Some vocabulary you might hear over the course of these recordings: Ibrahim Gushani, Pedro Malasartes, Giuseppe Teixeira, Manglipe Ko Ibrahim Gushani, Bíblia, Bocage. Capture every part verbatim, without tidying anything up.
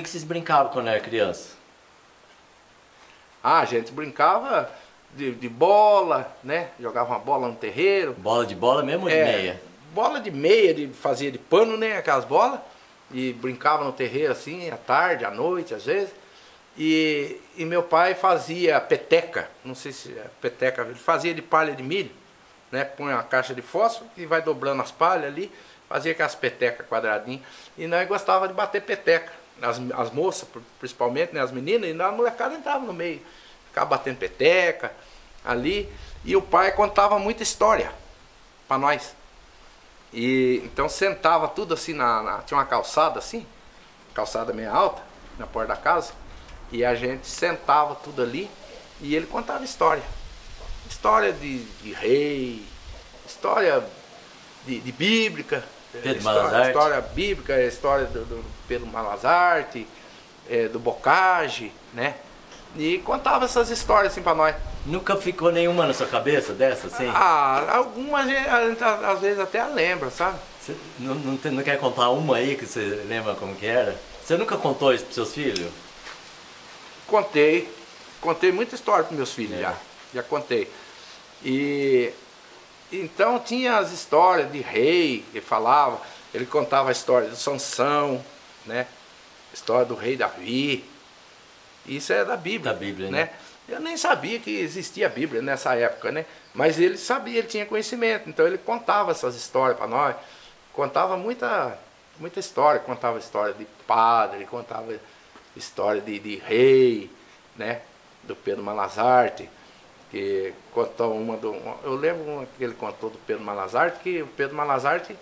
que, que vocês brincavam quando era criança? Ah, a gente brincava de, de bola, né? Jogava uma bola no terreiro. Bola de bola mesmo ou de é, meia? Bola de meia, de, fazia de pano, né? Aquelas bolas. E brincava no terreiro assim, à tarde, à noite, às vezes. E, e meu pai fazia peteca, não sei se é peteca, ele fazia de palha de milho, né? Põe uma caixa de fósforo e vai dobrando as palhas ali, fazia aquelas petecas quadradinhas. E nós gostava de bater peteca, as, as moças principalmente, né? As meninas, e a molecada entrava no meio, ficava batendo peteca ali. E o pai contava muita história para nós. E então sentava tudo assim, na, na, tinha uma calçada assim, calçada meio alta, na porta da casa. E a gente sentava tudo ali e ele contava história. História de, de rei, história de, de bíblica. Pedro história, Malasartes. História bíblica, história do, do Pedro Malasartes, é, do Bocage, né? E contava essas histórias assim pra nós. Nunca ficou nenhuma na sua cabeça dessa, assim? Ah, algumas às vezes até a lembra, sabe? Você não, não, tem, não quer contar uma aí que você lembra como que era? Você nunca contou isso pros seus filhos? Contei, contei muita história para meus filhos, é. já, já contei. E então tinha as histórias de rei, ele falava, ele contava a história de Sansão, né? História do rei Davi. Isso é da Bíblia, da Bíblia, né? né? Eu nem sabia que existia a Bíblia nessa época, né? Mas ele sabia, ele tinha conhecimento, então ele contava essas histórias para nós. Contava muita, muita história, contava história de padre, contava história de, de rei, né? Do Pedro Malasartes, que contou uma do... Eu lembro uma que ele contou do Pedro Malasartes, que o Pedro Malasartes,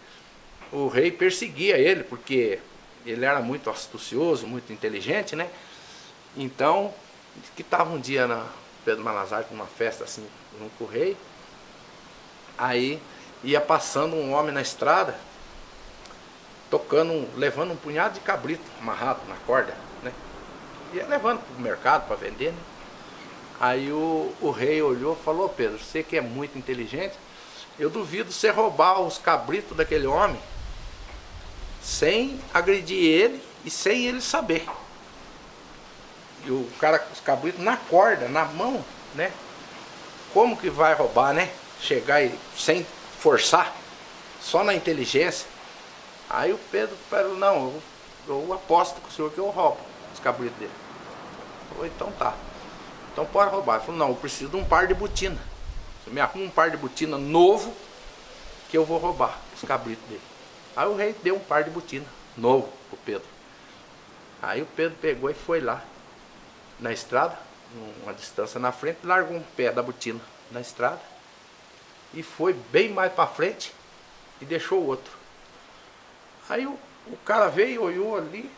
o rei perseguia ele, porque ele era muito astucioso, muito inteligente, né? Então, que estava um dia na Pedro Malasartes, numa festa assim, junto com o rei, aí ia passando um homem na estrada, tocando, levando um punhado de cabrito amarrado na corda, né? Ia levando para o mercado para vender, né? Aí o, o rei olhou e falou: Pedro, você que é muito inteligente, eu duvido você roubar os cabritos daquele homem sem agredir ele e sem ele saber. E o cara com os cabritos na corda, na mão, né? Como que vai roubar, né? Chegar e sem forçar, só na inteligência. Aí o Pedro falou: não, eu, eu aposto com o senhor que eu roubo os cabritos dele. Ele falou: então tá, então pode roubar. Ele falou: não, eu preciso de um par de botina. Você me arruma um par de botina novo que eu vou roubar os cabritos dele. Aí o rei deu um par de botina novo pro Pedro. Aí o Pedro pegou e foi lá na estrada, uma distância na frente, largou um pé da botina na estrada e foi bem mais pra frente e deixou o outro. Aí o, o cara veio, olhou ali,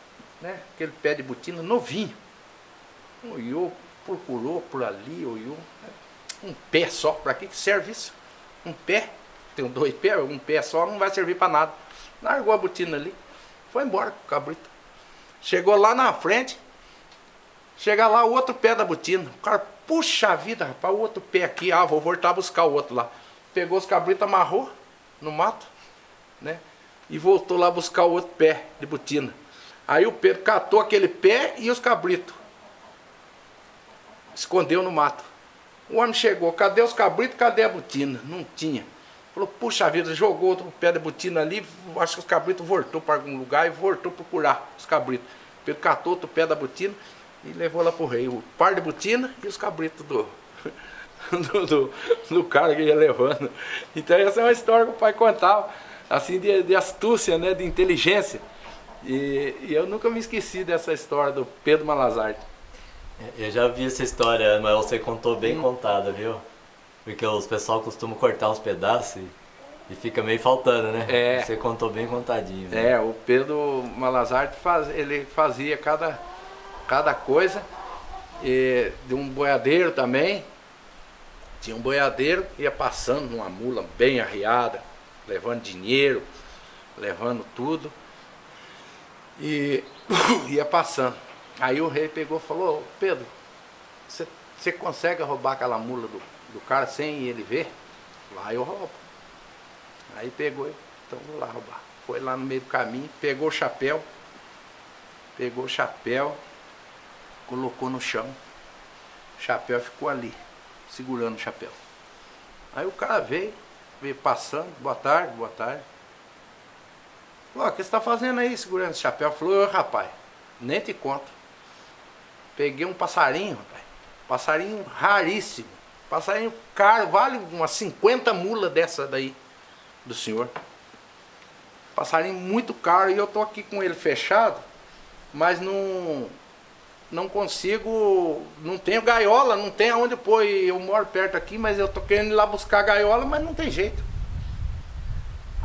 né, aquele pé de botina novinho. Olhou, procurou por ali, olhou. Um pé só, pra que que serve isso? Um pé, tem dois pés, um pé só não vai servir pra nada. Largou a botina ali, foi embora com o cabrito. Chegou lá na frente, chega lá o outro pé da botina. O cara, puxa vida, rapaz, o outro pé aqui, ah, vou voltar a buscar o outro lá. Pegou os cabritos, amarrou no mato, né? E voltou lá buscar o outro pé de botina. Aí o Pedro catou aquele pé e os cabritos. Escondeu no mato. O homem chegou: cadê os cabritos, cadê a botina? Não tinha. Falou: puxa vida, jogou outro pé de botina ali, acho que os cabritos voltou para algum lugar e voltou procurar os cabritos. O Pedro catou outro pé da botina e levou lá pro rei o par de botina e os cabritos do... do, do, do cara que ia levando. Então essa é uma história que o pai contava, assim, de, de astúcia, né, de inteligência. E, e eu nunca me esqueci dessa história do Pedro Malasartes. Eu já vi essa história, mas você contou bem hum. contada, viu? Porque os pessoal costuma cortar uns pedaços e, e fica meio faltando, né? É, você contou bem contadinho. Viu? É, o Pedro Malasartes faz, ele fazia cada, cada coisa, e de um boiadeiro também. Tinha um boiadeiro que ia passando numa mula bem arriada, levando dinheiro, levando tudo, e ia passando. Aí o rei pegou e falou: Pedro, você consegue roubar aquela mula do, do cara sem ele ver? Lá eu roubo. Aí pegou, então vou lá roubar. Foi lá no meio do caminho, pegou o chapéu, pegou o chapéu, colocou no chão. O chapéu ficou ali, segurando o chapéu. Aí o cara veio, veio passando, boa tarde, boa tarde. Falou, o que você está fazendo aí, segurando esse chapéu? Falou, rapaz, nem te conto. Peguei um passarinho, rapaz. Passarinho raríssimo. Passarinho caro, vale umas cinquenta mulas dessa daí, do senhor. Passarinho muito caro e eu tô aqui com ele fechado, mas não, não consigo, não tenho gaiola, não tem aonde pôr. Eu moro perto aqui, mas eu tô querendo ir lá buscar a gaiola, mas não tem jeito.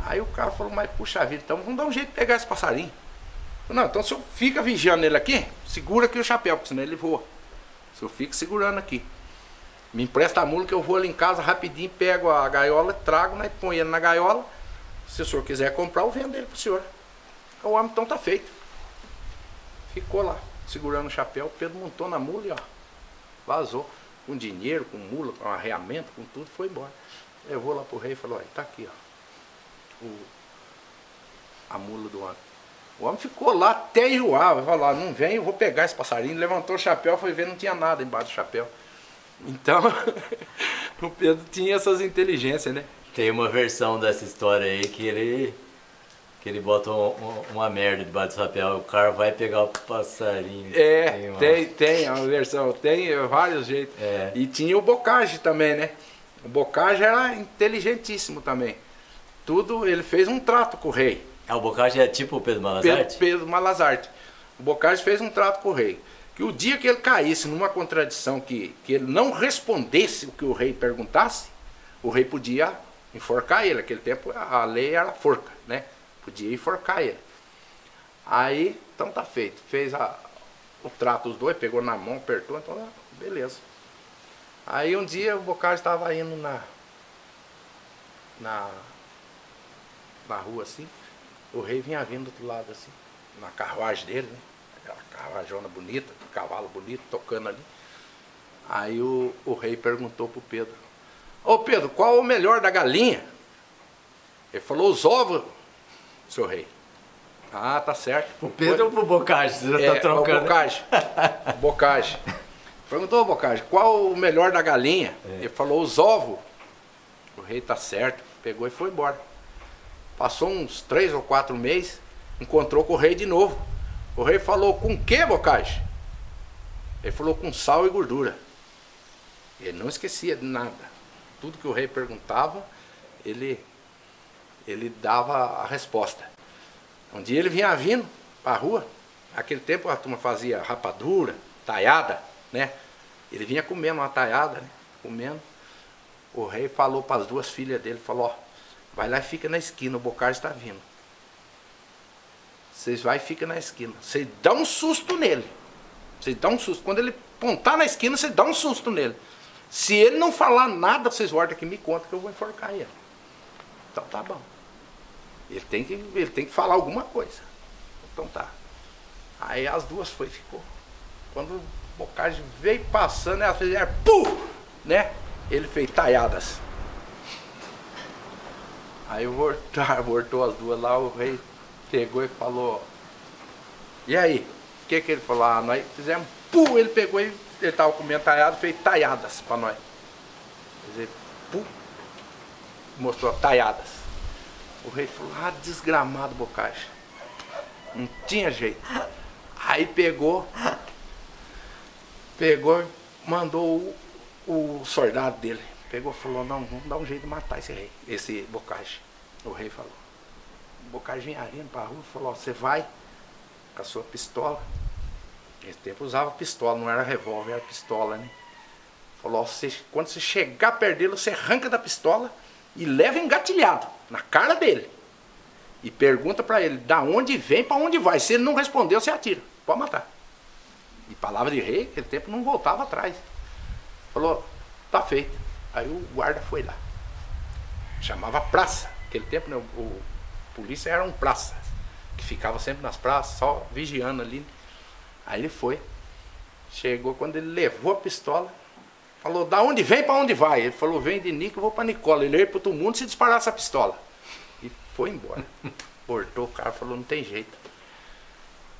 Aí o cara falou, mas puxa vida, então vamos dar um jeito de pegar esse passarinho. Não, então se eu fica vigiando ele aqui, segura aqui o chapéu, porque senão ele voa. Se eu fico segurando aqui. Me empresta a mula que eu vou ali em casa rapidinho, pego a gaiola, trago, né, põe ele na gaiola. Se o senhor quiser comprar, eu vendo ele pro senhor. O homem então tá feito. Ficou lá, segurando o chapéu, o Pedro montou na mula e ó, vazou. Com dinheiro, com mula, com arreamento, com tudo, foi embora. Levou lá pro rei e falou, ó, tá aqui, ó. O, a mula do homem. O homem ficou lá até enjoar, vai lá, não vem, eu vou pegar esse passarinho. Levantou o chapéu, foi ver, não tinha nada embaixo do chapéu. Então, o Pedro tinha essas inteligências, né? Tem uma versão dessa história aí que ele, que ele bota um, um, uma merda debaixo do chapéu, o cara vai pegar o passarinho. É, tem uma, tem, tem uma versão, tem vários jeitos. É. E tinha o Bocage também, né? O Bocage era inteligentíssimo também. Tudo, ele fez um trato com o rei. Ah, o Bocage é tipo o Pedro Malasartes? Pedro, Pedro Malasartes. O Bocage fez um trato com o rei. Que o dia que ele caísse numa contradição, que, que ele não respondesse o que o rei perguntasse, o rei podia enforcar ele. Naquele tempo a lei era forca, né? Podia enforcar ele. Aí, então tá feito. Fez a, o trato dos dois, pegou na mão, apertou, então ah, beleza. Aí um dia o Bocage estava indo na, na, na rua assim. O rei vinha vindo do outro lado, assim, na carruagem dele, né? Aquela carruajona bonita, um cavalo bonito, tocando ali. Aí o, o rei perguntou pro Pedro, ô Pedro, qual é o melhor da galinha? Ele falou, os ovos, seu rei. Ah, tá certo. O Pedro ou pro Bocage? Você já é, tá trocando. O Bocage. Bocage. Perguntou ao Bocage, qual é o melhor da galinha? É. Ele falou, os ovos. O rei tá certo, pegou e foi embora. Passou uns três ou quatro meses, encontrou com o rei de novo. O rei falou, com o que, Bocage? Ele falou, com sal e gordura. Ele não esquecia de nada. Tudo que o rei perguntava, ele, ele dava a resposta. Um dia ele vinha vindo para a rua. Naquele tempo a turma fazia rapadura, taiada, né? Ele vinha comendo uma taiada, né? Comendo. O rei falou para as duas filhas dele, falou, ó, vai lá e fica na esquina, o Bocage está vindo. Vocês vai e fica na esquina. Vocês dão um susto nele. Vocês dão um susto. Quando ele apontar na esquina, vocês dão um susto nele. Se ele não falar nada, vocês voltam aqui e me contam que eu vou enforcar ele. Então tá bom. Ele tem que, ele tem que falar alguma coisa. Então tá. Aí as duas foi e ficou. Quando o Bocage veio passando, ela fez, pum! Né? Ele fez taiadas. Aí voltou as duas lá, o rei pegou e falou, e aí? O que que ele falou? Ah, nós fizemos, pum, ele pegou e ele tava comendo taiado, fez taiadas pra nós. Quer dizer, pum, mostrou taiadas. O rei falou, ah, desgramado, Bocage. Não tinha jeito. Aí pegou, pegou e mandou o, o soldado dele. Pegou e falou, não, vamos dar um jeito de matar esse rei, esse Bocage. O rei falou. O Bocage vinha vindo para a rua e falou, ó, você vai com a sua pistola. Nesse tempo usava pistola, não era revólver, era pistola, né? Falou, ó, você, quando você chegar perto dele, você arranca da pistola e leva engatilhado na cara dele. E pergunta para ele, da onde vem, para onde vai. Se ele não respondeu, você atira, pode matar. E palavra de rei, naquele tempo não voltava atrás. Falou, tá feito. Aí o guarda foi lá, chamava praça, naquele tempo né, o, o polícia era um praça, que ficava sempre nas praças, só vigiando ali. Aí ele foi, chegou, quando ele levou a pistola, falou, da onde vem para onde vai? Ele falou, vem de Nico, eu vou para Nicola, ele ia para todo mundo se disparasse a pistola. E foi embora, cortou o cara, falou, não tem jeito.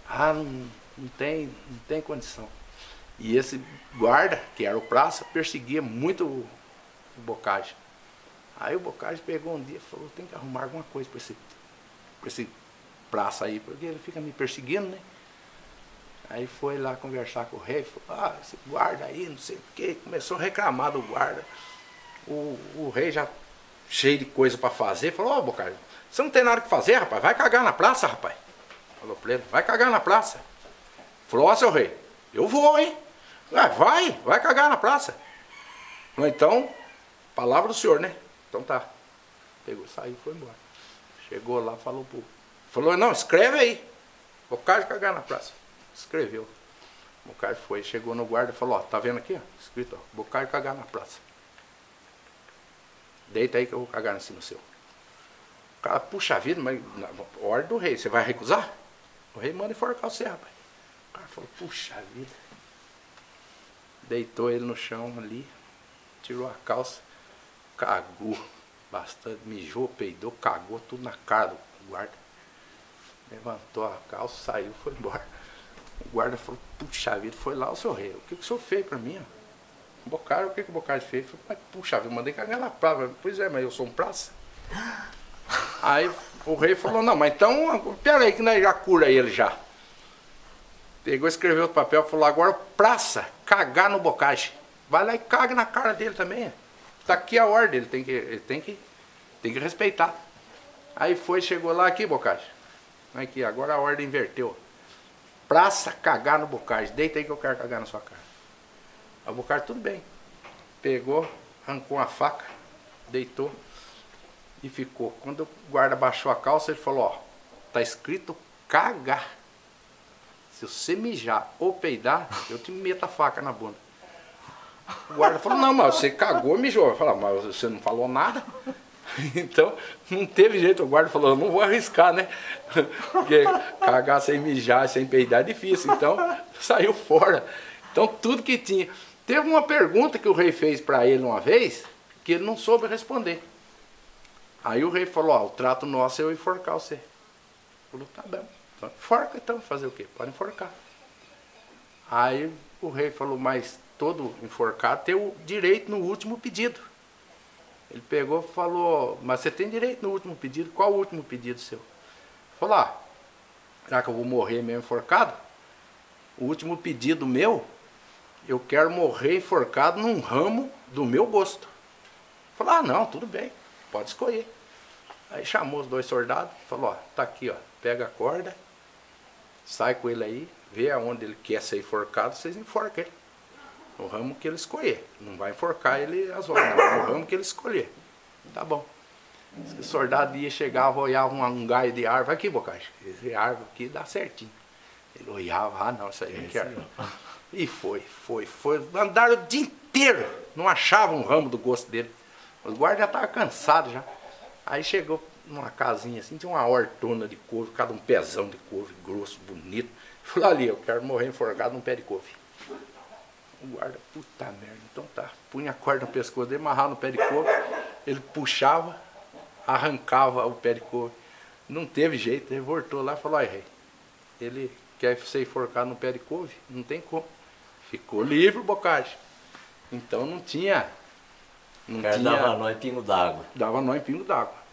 Ah, não... não tem, não tem condição. E esse guarda, que era o praça, perseguia muito o, o Bocage. Aí o Bocage pegou um dia e falou, tem que arrumar alguma coisa para esse, pra esse praça aí, porque ele fica me perseguindo, né? Aí foi lá conversar com o rei, falou, ah, esse guarda aí, não sei o que, começou a reclamar do guarda. O, o rei já cheio de coisa para fazer, falou, ó, oh, Bocage, você não tem nada que fazer, rapaz, vai cagar na praça, rapaz. Falou pra ele, vai cagar na praça. Falou, ó, oh, seu rei, eu vou, hein? Ah, vai, vai cagar na praça. Falou, então, palavra do senhor, né? Então tá. Pegou, saiu, foi embora. Chegou lá, falou pro... Falou, não, escreve aí. Bocage cagar na praça. Escreveu. Bocage foi, chegou no guarda e falou, ó, tá vendo aqui, ó? Escrito, ó, Bocage cagar na praça. Deita aí que eu vou cagar em cima do seu. O cara, puxa vida, mas na ordem do rei, você vai recusar? O rei manda enforcar você, rapaz. O cara falou, puxa vida. Deitou ele no chão ali, tirou a calça, cagou bastante, mijou, peidou, cagou tudo na cara do guarda. Levantou a calça, saiu, foi embora. O guarda falou, puxa vida, foi lá o seu rei. O que, que o senhor fez pra mim, ó? Bocage, o que, que o Bocage fez? Falei, mas puxa, eu mandei cagar na praça. Pois é, mas eu sou um praça. Aí o rei falou, não, mas então, pera aí que nós já cura ele já. Pegou, escreveu outro papel, falou, agora praça, cagar no Bocage. Vai lá e caga na cara dele também. Tá aqui a ordem, ele tem que, ele tem que, tem que respeitar. Aí foi, chegou lá, aqui Bocage. Aqui, agora a ordem inverteu. Praça, cagar no Bocage, deita aí que eu quero cagar na sua cara. Aí o Bocage, tudo bem, pegou, arrancou uma faca, deitou e ficou. Quando o guarda baixou a calça, ele falou, ó, tá escrito cagar. Se você mijar ou peidar, eu te meto a faca na bunda. O guarda falou, não, mas você cagou e mijou. Eu falei, mas você não falou nada? Então, não teve jeito, o guarda falou, eu não vou arriscar, né? Porque cagar sem mijar, sem peidar é difícil, então saiu fora. Então tudo que tinha... Teve uma pergunta que o rei fez para ele uma vez, que ele não soube responder. Aí o rei falou, ó, o trato nosso é eu enforcar você. Ele falou, tá bom, então enforca então, fazer o quê? Pode enforcar. Aí o rei falou, mas todo enforcado tem o direito no último pedido. Ele pegou e falou, mas você tem direito no último pedido, qual o último pedido seu? Ele falou, ah, será que eu vou morrer mesmo enforcado? O último pedido meu... Eu quero morrer enforcado num ramo do meu gosto. Falou, ah não, tudo bem, pode escolher. Aí chamou os dois soldados, falou, ó, tá aqui, ó, pega a corda, sai com ele aí, vê aonde ele quer ser enforcado, vocês enforcam ele. No ramo que ele escolher. Não vai enforcar ele às horas, não, no ramo que ele escolher. Tá bom. O soldado ia chegar, olhava um, um galho de árvore, aqui, Bocage, esse árvore aqui dá certinho. Ele olhava, ah não, isso aí não quero. E foi, foi, foi. Andaram o dia inteiro. Não achavam um ramo do gosto dele. Os guardas já estavam cansados já. Aí chegou numa casinha assim, tinha uma hortona de couve, cada um pezão de couve, grosso, bonito. Falou ali, eu quero morrer enforcado num pé de couve. O guarda, puta merda, então tá. Punha a corda no pescoço dele, amarrava no pé de couve. Ele puxava, arrancava o pé de couve. Não teve jeito, ele voltou lá e falou, ai rei, ele quer ser enforcado num pé de couve? Não tem como. Ficou livre o Bocage. Então não tinha... Não tinha, dava nó em pingo d'água. Dava nó em pingo d'água.